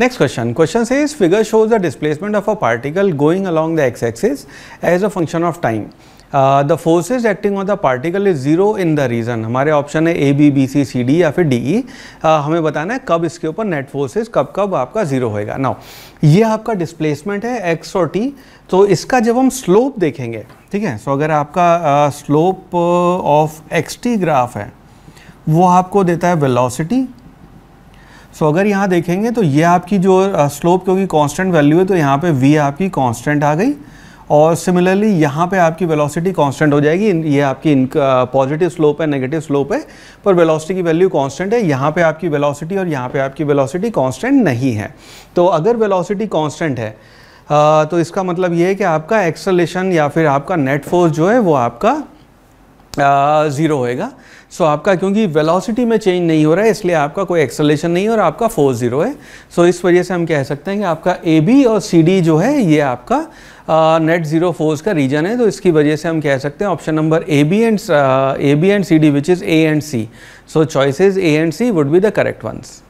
Next question. Question says figure shows the displacement of a particle going along the x-axis as a function of time. The forces acting on the particle is 0 in the region. हमारे option है A B B C C D या फिर D E. हमें बताना है कब इसके ऊपर नेट फोर्सेज कब आपका 0 होएगा. नाउ ये आपका डिस्प्लेसमेंट है x और t. तो इसका जब हम स्लोप देखेंगे, ठीक है. सो अगर आपका slope of X T graph है वो आपको देता है वेलोसिटी. सो अगर यहाँ देखेंगे तो ये आपकी जो स्लोप क्योंकि कांस्टेंट वैल्यू है तो यहाँ पे v आपकी कांस्टेंट आ गई और सिमिलरली यहाँ पे आपकी वेलोसिटी कांस्टेंट हो जाएगी. ये आपकी पॉजिटिव स्लोप है, नेगेटिव स्लोप है, पर वेलोसिटी की वैल्यू कांस्टेंट है. यहाँ पे आपकी वेलोसिटी और यहाँ पे आपकी वेलोसिटी कांस्टेंट नहीं है. तो अगर वेलोसिटी कांस्टेंट है तो इसका मतलब ये है कि आपका एक्सेलरेशन या फिर आपका नेट फोर्स जो है वो आपका 0 होएगा. सो आपका क्योंकि वेलोसिटी में चेंज नहीं हो रहा है इसलिए आपका कोई एक्सेलरेशन नहीं और आपका फोर्स 0 है. सो इस वजह से हम कह सकते हैं कि आपका ए बी और सी डी जो है ये आपका नेट जीरो फोर्स का रीजन है. तो इसकी वजह से हम कह सकते हैं option number A B and C D which is A and C. So choices A and C would be the correct once.